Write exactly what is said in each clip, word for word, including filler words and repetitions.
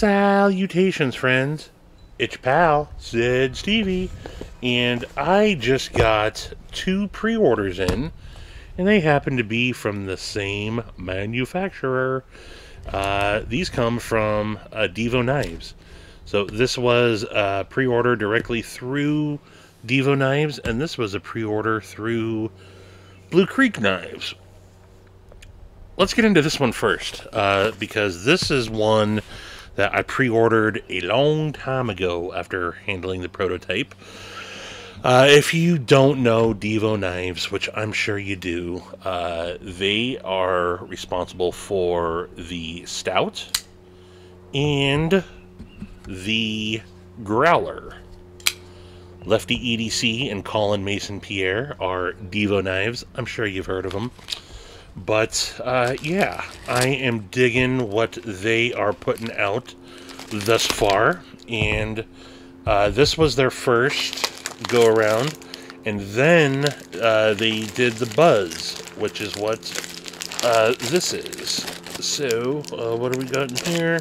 Salutations, friends. It's your pal, Said Stevie, and I just got two pre-orders in, and they happen to be from the same manufacturer. Uh, these come from uh, Divo Knives. So this was a pre-order directly through Divo Knives, and this was a pre-order through Blue Creek Knives. Let's get into this one first, uh, because this is one that I pre-ordered a long time ago after handling the prototype. Uh, if you don't know Divo Knives, which I'm sure you do, uh, they are responsible for the Stout and the Growler. Lefty E D C and Colin Mason Pierre are Divo Knives. I'm sure you've heard of them. But, uh, yeah, I am digging what they are putting out thus far, and uh, this was their first go-around, and then uh, they did the Buzz, which is what uh, this is. So, uh, what do we got in here?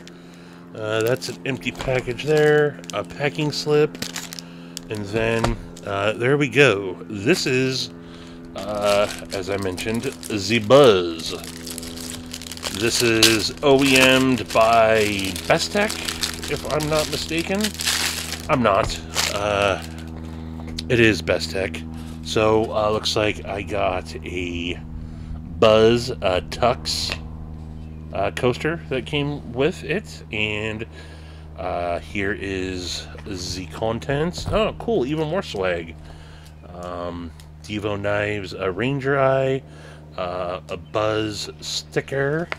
Uh, that's an empty package there, a packing slip, and then, uh, there we go. This is... Uh, as I mentioned, the Buzz. This is O E M'd by Bestech, if I'm not mistaken. I'm not. Uh, it is Bestech. So, uh, looks like I got a Buzz uh, Tux uh, coaster that came with it. And uh, here is the contents. Oh, cool. Even more swag. Um... Divo Knives, a Ranger Eye, uh, a Buzz sticker,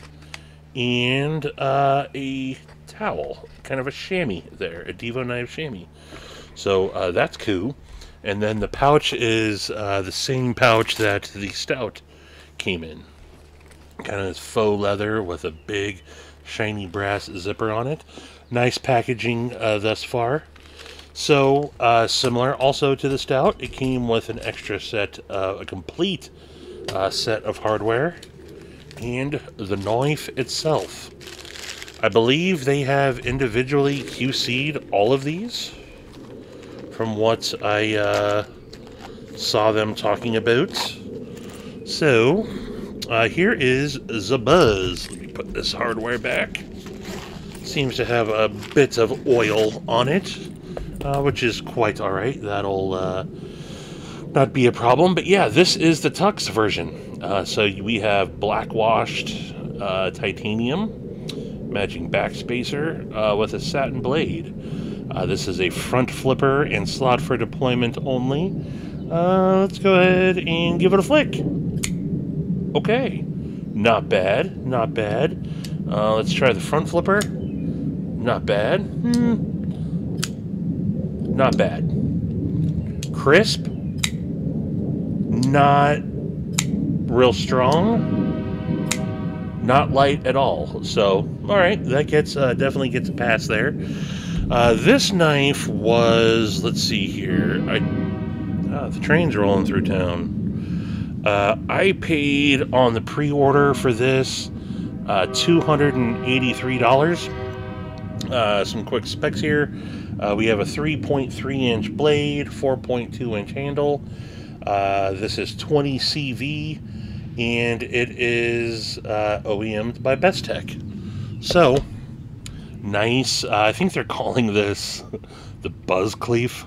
and uh, a towel. Kind of a chamois there, a Divo Knives chamois. So uh, that's cool. And then the pouch is uh, the same pouch that the Stout came in. Kind of this faux leather with a big, shiny brass zipper on it. Nice packaging uh, thus far. So, uh, similar also to the Stout, it came with an extra set, uh, a complete uh, set of hardware, and the knife itself. I believe they have individually Q C'd all of these, from what I uh, saw them talking about. So, uh, here is the Buzz. Let me put this hardware back. Seems to have a bit of oil on it. Uh, which is quite alright. That'll uh, not be a problem. But yeah, this is the Tux version. Uh, so we have black washed uh, titanium, matching back spacer uh, with a satin blade. Uh, this is a front flipper and slot for deployment only. Uh, let's go ahead and give it a flick. Okay. Not bad. Not bad. Uh, let's try the front flipper. Not bad. Hmm. Not bad. Crisp. Not real strong. Not light at all. So, alright, that gets uh, definitely gets a pass there. Uh, this knife was, let's see here. I, uh, the train's rolling through town. Uh, I paid on the pre-order for this uh, two hundred eighty-three dollars. Uh, some quick specs here. Uh, we have a three point three inch blade, four point two inch handle. Uh, this is twenty C V, and it is uh, O E M'd by Bestech. So, nice. Uh, I think they're calling this the Buzzcleaf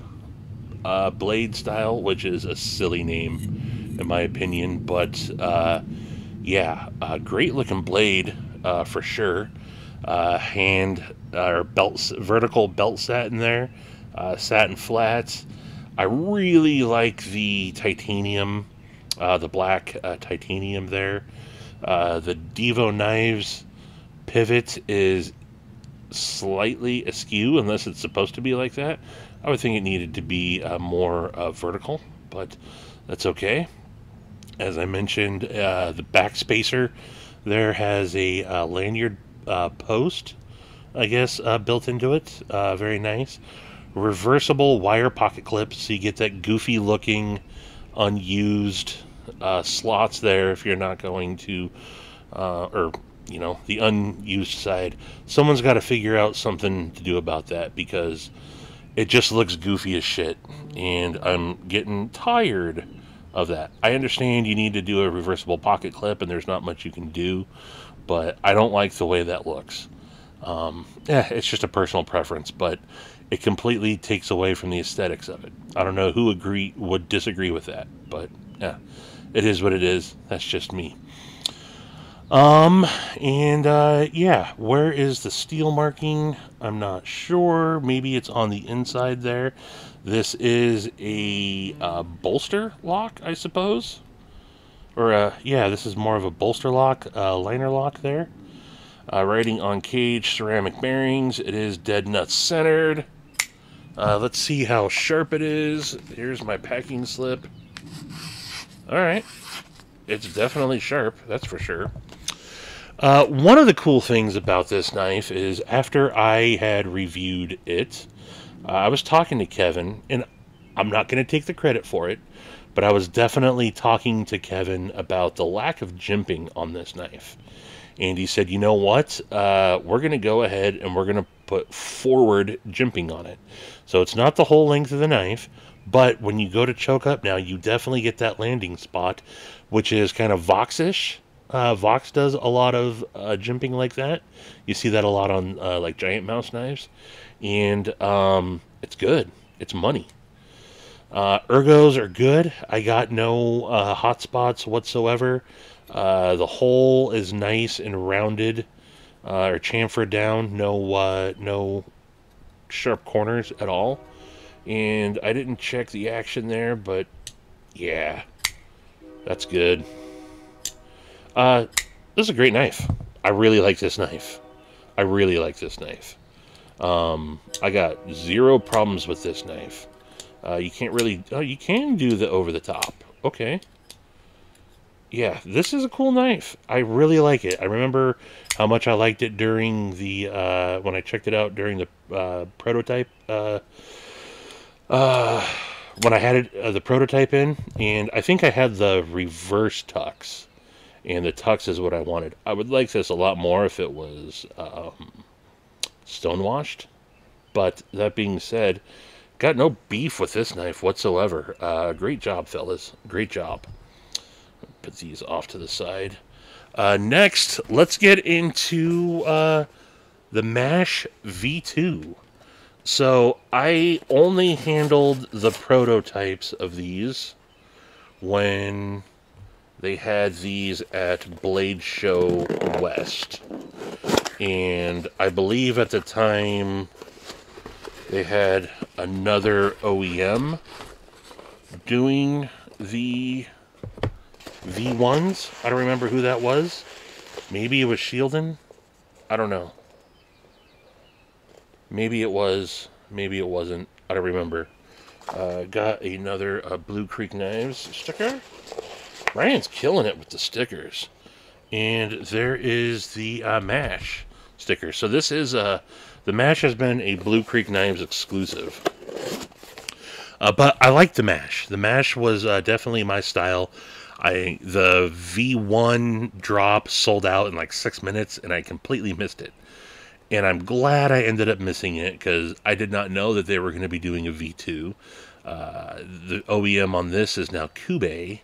uh, blade style, which is a silly name, in my opinion. But, uh, yeah, a great-looking blade uh, for sure. Uh, hand uh, or belt, vertical belt satin there, uh, satin flats. I really like the titanium, uh, the black uh, titanium there. Uh, the Divo Knives pivot is slightly askew, unless it's supposed to be like that. I would think it needed to be uh, more uh, vertical, but that's okay. As I mentioned, uh, the back spacer there has a uh, lanyard Uh, post, I guess, uh, built into it. Uh, very nice. Reversible wire pocket clips, so you get that goofy looking unused uh, slots there if you're not going to, uh, or you know, the unused side. Someone's got to figure out something to do about that, because it just looks goofy as shit, and I'm getting tired of that. I understand you need to do a reversible pocket clip, and there's not much you can do, but I don't like the way that looks. Um, yeah, it's just a personal preference, but it completely takes away from the aesthetics of it. I don't know who agree would disagree with that, but yeah, it is what it is. That's just me. Um, and, uh, yeah, where is the steel marking? I'm not sure. Maybe it's on the inside there. This is a, uh, bolster lock, I suppose. Or, uh, yeah, this is more of a bolster lock, uh, liner lock there. Uh, writing on cage, ceramic bearings. It is dead nut centered. Uh, let's see how sharp it is. Here's my packing slip. All right. It's definitely sharp, that's for sure. Uh, one of the cool things about this knife is after I had reviewed it, uh, I was talking to Kevin, and I'm not going to take the credit for it, but I was definitely talking to Kevin about the lack of jimping on this knife. And he said, you know what, uh, we're going to go ahead and we're going to put forward jimping on it. So it's not the whole length of the knife, but when you go to choke up now, you definitely get that landing spot, which is kind of Vox-ish. Uh, Vox does a lot of uh, jimping like that. You see that a lot on uh, like Giant Mouse knives. And um, it's good. It's money. Uh, ergos are good. I got no uh, hot spots whatsoever. Uh, the hole is nice and rounded uh, or chamfered down. No, uh, no sharp corners at all. And I didn't check the action there, but yeah, that's good. Uh, this is a great knife. I really like this knife. I really like this knife. Um, I got zero problems with this knife. Uh, you can't really... Oh, you can do the over-the-top. Okay. Yeah, this is a cool knife. I really like it. I remember how much I liked it during the... Uh, when I checked it out during the uh, prototype... Uh, Uh, when I had it, uh, the prototype in, and I think I had the reverse tux, and the tux is what I wanted. I would like this a lot more if it was, um, stonewashed, but that being said, got no beef with this knife whatsoever. Uh, great job, fellas. Great job. Put these off to the side. Uh, next, let's get into, uh, the M A S H V two. So, I only handled the prototypes of these when they had these at Blade Show West. And I believe at the time they had another O E M doing the V ones. I don't remember who that was. Maybe it was Shieldin. I don't know. Maybe it was, maybe it wasn't. I don't remember. Uh, got another uh, Blue Creek Knives sticker. Ryan's killing it with the stickers. And there is the uh, M A S H sticker. So this is, uh, the M A S H has been a Blue Creek Knives exclusive. Uh, but I like the M A S H. The M A S H was uh, definitely my style. I the V one drop sold out in like six minutes, and I completely missed it. And I'm glad I ended up missing it, because I did not know that they were going to be doing a V two. Uh, the O E M on this is now Kubey,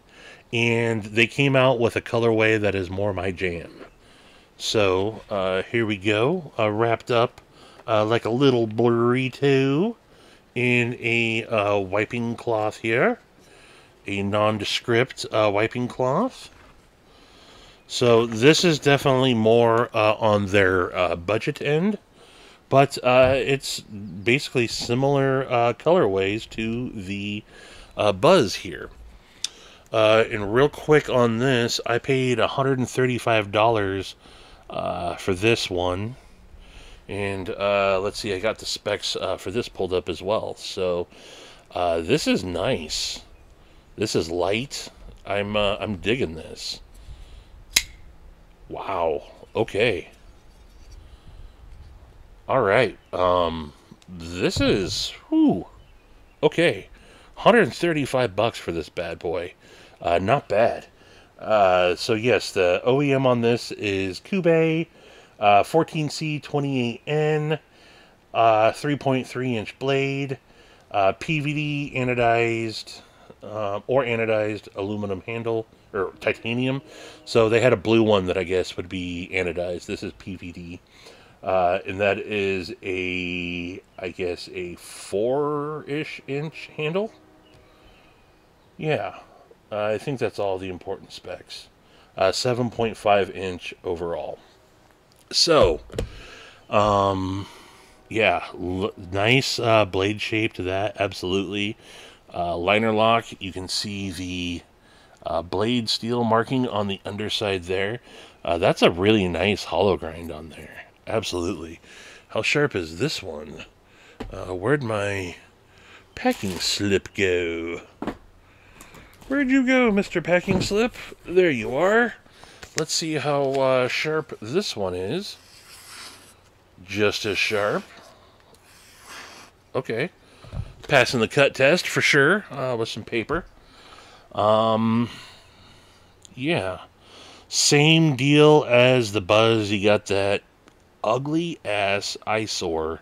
and they came out with a colorway that is more my jam. So, uh, here we go, uh, wrapped up uh, like a little burrito in a uh, wiping cloth here. A nondescript uh, wiping cloth. So this is definitely more uh, on their uh, budget end, but uh, it's basically similar uh, colorways to the uh, Buzz here. Uh, and real quick on this, I paid one hundred thirty-five dollars uh, for this one. And uh, let's see, I got the specs uh, for this pulled up as well. So uh, this is nice. This is light. I'm, uh, I'm digging this. Wow. Okay. All right. Um, this is, whew. Okay. one hundred thirty-five bucks for this bad boy. Uh, not bad. Uh, so yes, the O E M on this is Kubey, uh, fourteen C twenty-eight N, uh, three point three inch blade, uh, P V D anodized, uh, or anodized aluminum handle, or titanium. So they had a blue one that I guess would be anodized. This is P V D. Uh, and that is a, I guess, a four-ish inch handle. Yeah. Uh, I think that's all the important specs. Uh, seven point five inch overall. So, um, yeah, l nice uh, blade shape to that, absolutely. Uh, liner lock, you can see the uh, blade steel marking on the underside there. Uh, that's a really nice hollow grind on there, absolutely. How sharp is this one? Uh, where'd my packing slip go? Where'd you go, Mister Packing Slip? There you are. Let's see how uh, sharp this one is. Just as sharp. Okay. Passing the cut test for sure, uh, with some paper. Um, yeah. Same deal as the Buzz. You got that ugly-ass eyesore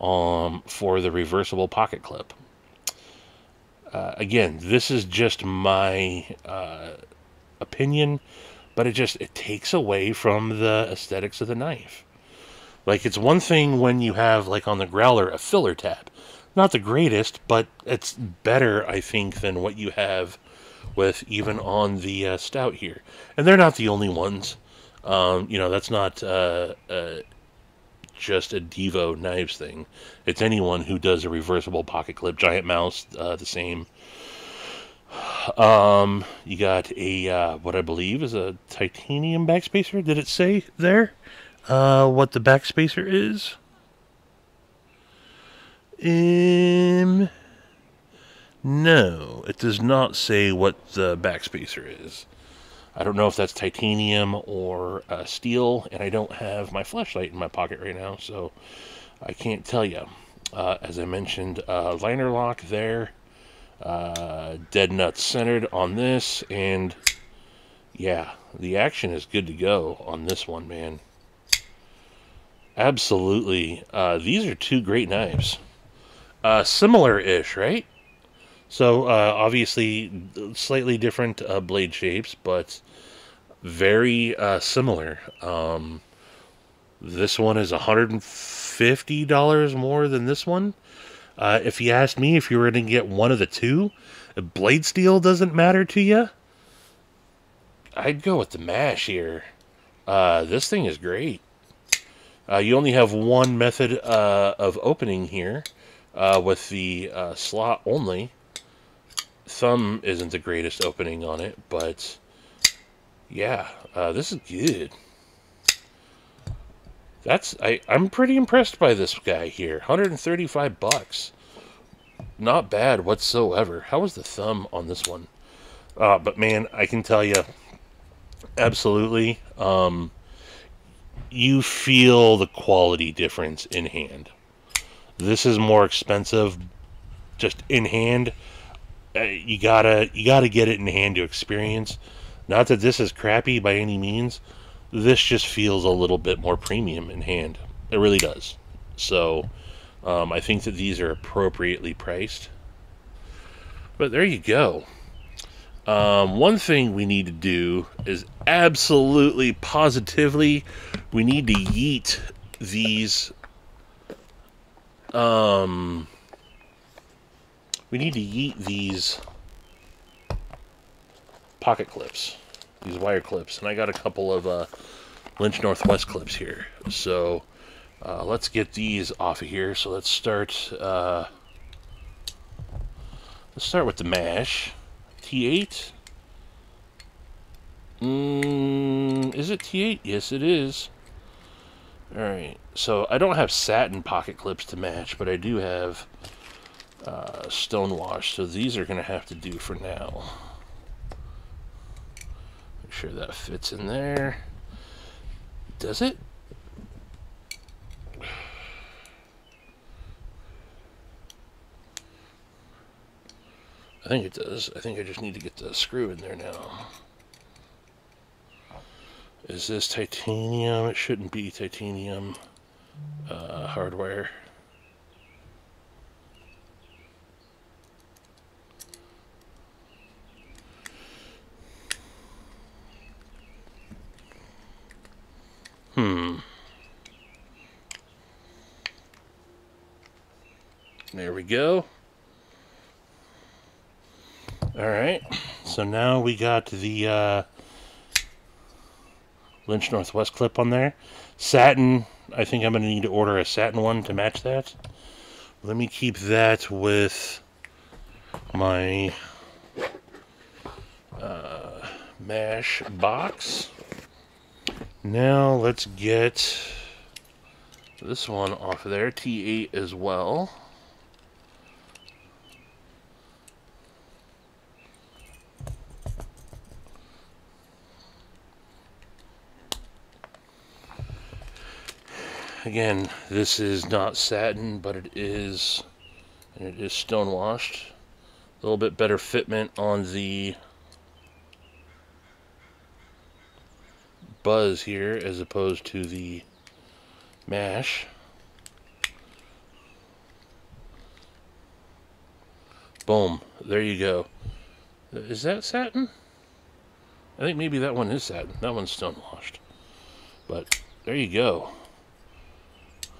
um, for the reversible pocket clip. Uh, again, this is just my uh, opinion, but it just it takes away from the aesthetics of the knife. Like, it's one thing when you have, like, on the Growler, a filler tab. Not the greatest, but it's better, I think, than what you have with even on the uh, Stout here. And they're not the only ones. Um, you know, that's not uh, uh, just a Divo Knives thing. It's anyone who does a reversible pocket clip. Giant Mouse, uh, the same. Um, you got a, uh, what I believe is a titanium backspacer. Did it say there uh, what the backspacer is? Um, no, it does not say what the backspacer is. I don't know if that's titanium or uh, steel, and I don't have my flashlight in my pocket right now, so I can't tell you. Uh, as I mentioned, uh, liner lock there, uh, dead nut centered on this, and yeah, the action is good to go on this one, man. Absolutely. Uh, these are two great knives. Uh, similar-ish, right? So, uh, obviously, slightly different uh, blade shapes, but very uh, similar. Um, this one is one hundred fifty dollars more than this one. Uh, if you asked me if you were going to get one of the two, if blade steel doesn't matter to you, I'd go with the M A S H here. Uh, this thing is great. Uh, you only have one method uh, of opening here, uh, with the uh, slot only. Thumb isn't the greatest opening on it, but yeah, uh, this is good. That's I, I'm pretty impressed by this guy here. one hundred thirty-five bucks, not bad whatsoever. How was the thumb on this one? Uh, but man, I can tell you, absolutely, um, you feel the quality difference in hand. This is more expensive, just in hand. You gotta, you gotta get it in hand to experience. Not that this is crappy by any means. This just feels a little bit more premium in hand. It really does. So, um, I think that these are appropriately priced. But there you go. Um, one thing we need to do is absolutely, positively, we need to yeet these. Um... We need to yeet these pocket clips, these wire clips, and I got a couple of uh, Lynch Northwest clips here. So uh, let's get these off of here. So let's start. Uh, let's start with the M A S H T eight. Mm, is it T eight? Yes, it is. All right. So I don't have satin pocket clips to match, but I do have. Uh, Stonewash, so these are going to have to do for now. Make sure that fits in there. Does it? I think it does. I think I just need to get the screw in there now. Is this titanium? It shouldn't be titanium uh, hardware. Hmm. There we go. Alright, so now we got the uh, Lynch Northwest clip on there. Satin, I think I'm going to need to order a satin one to match that. Let me keep that with my uh, M A S H box. Now let's get this one off of there, T eight as well. Again, this is not satin, but it is, and it is stonewashed. A little bit better fitment on the Buzz here as opposed to the M A S H. Boom. There you go. Is that satin? I think maybe that one is satin. That one's stonewashed. But there you go.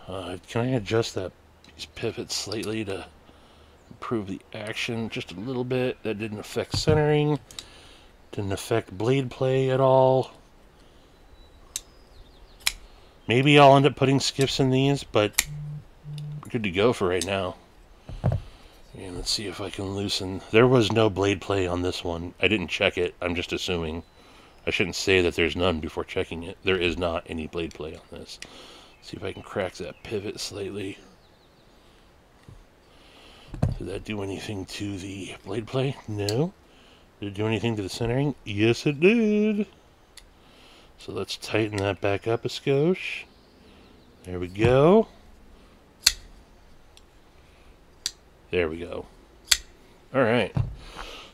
Uh, can I adjust that these pivots slightly to improve the action just a little bit? That didn't affect centering, didn't affect blade play at all. Maybe I'll end up putting skips in these, but we're good to go for right now. And let's see if I can loosen. There was no blade play on this one. I didn't check it. I'm just assuming. I shouldn't say that there's none before checking it. There is not any blade play on this. See if I can crack that pivot slightly. Did that do anything to the blade play? No. Did it do anything to the centering? Yes, it did. So let's tighten that back up a skosh. There we go. There we go. Alright.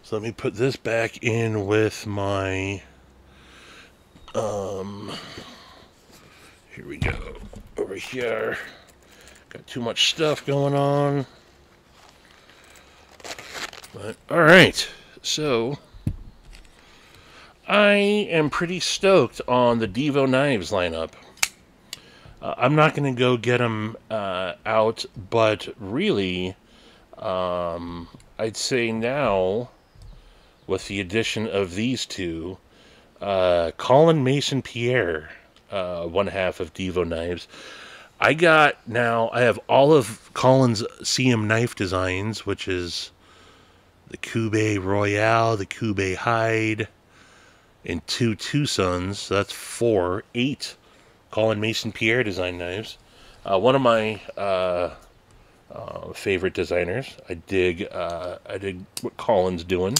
So let me put this back in with my... Um... Here we go. Over here. Got too much stuff going on. But, alright. So, I am pretty stoked on the Divo Knives lineup. Uh, I'm not going to go get them uh, out, but really, um, I'd say now, with the addition of these two, uh, Colin Mason Pierre... Uh, one half of Divo Knives. I got now, I have all of Colin's C M Knife Designs, which is the Kubey Royale, the Kubey Hyde, and two Tucsons. So that's four, eight Colin Mason Pierre design knives. Uh, one of my uh, uh, favorite designers. I dig, uh, I dig what Colin's doing,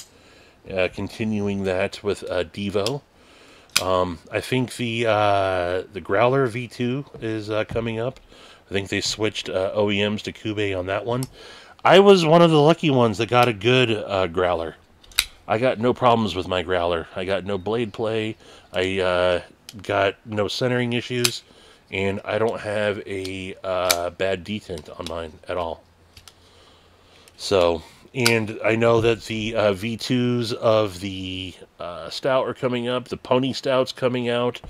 uh, continuing that with uh, Divo. Um, I think the uh, the Growler V two is uh, coming up. I think they switched uh, O E Ms to Kubey on that one. I was one of the lucky ones that got a good uh, Growler. I got no problems with my Growler. I got no blade play. I uh, got no centering issues, and I don't have a uh, bad detent on mine at all. So. And I know that the uh, V twos of the uh, Stout are coming up. The Pony Stout's coming out.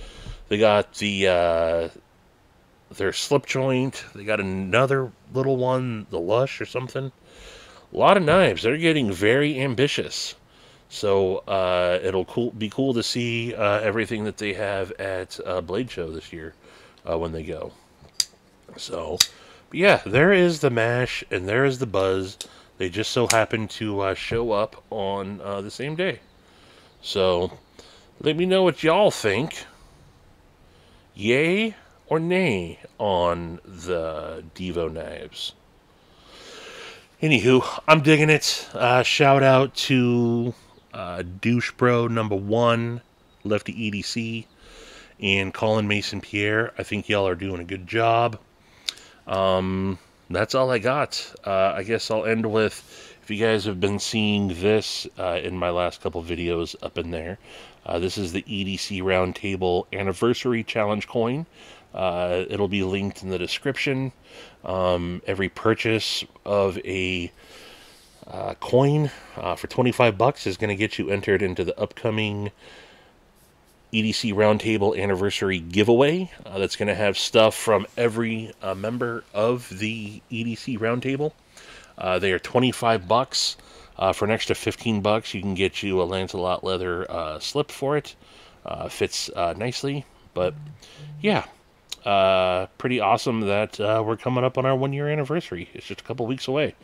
They got the uh, their slip joint. They got another little one, the Lush or something. A lot of knives. They're getting very ambitious. So uh, it'll cool, be cool to see uh, everything that they have at uh, Blade Show this year uh, when they go. So, but yeah, there is the M A S H and there is the Buzz. They just so happened to uh, show up on uh, the same day. So, let me know what y'all think. Yay or nay on the Divo Knives. Anywho, I'm digging it. Uh, shout out to uh, Douche Bro number one, Lefty E D C, and Colin Mason Pierre. I think y'all are doing a good job. Um... That's all I got. Uh, I guess I'll end with, If you guys have been seeing this uh, in my last couple videos up in there, uh, this is the E D C Roundtable Anniversary Challenge coin. Uh, it'll be linked in the description. Um, every purchase of a uh, coin uh, for twenty-five bucks is going to get you entered into the upcoming E D C Roundtable Anniversary giveaway. Uh, that's going to have stuff from every uh, member of the E D C Roundtable. Uh, they are twenty-five bucks. Uh, for an extra fifteen bucks, you can get you a Lancelot leather uh, slip for it. Uh, fits uh, nicely, but yeah, uh, pretty awesome that uh, we're coming up on our one-year anniversary. It's just a couple weeks away,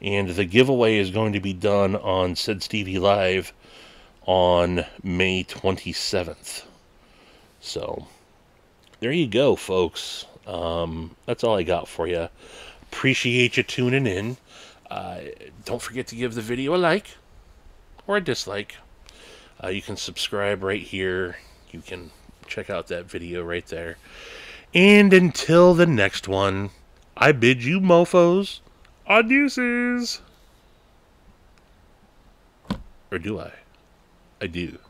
and the giveaway is going to be done on Said Stevie Live on May twenty-seventh. So there you go, folks. Um, that's all I got for you. Appreciate you tuning in. Uh, don't forget to give the video a like or a dislike. Uh, you can subscribe right here. You can check out that video right there. And until the next one, I bid you mofos adieuses. Or do I? I do.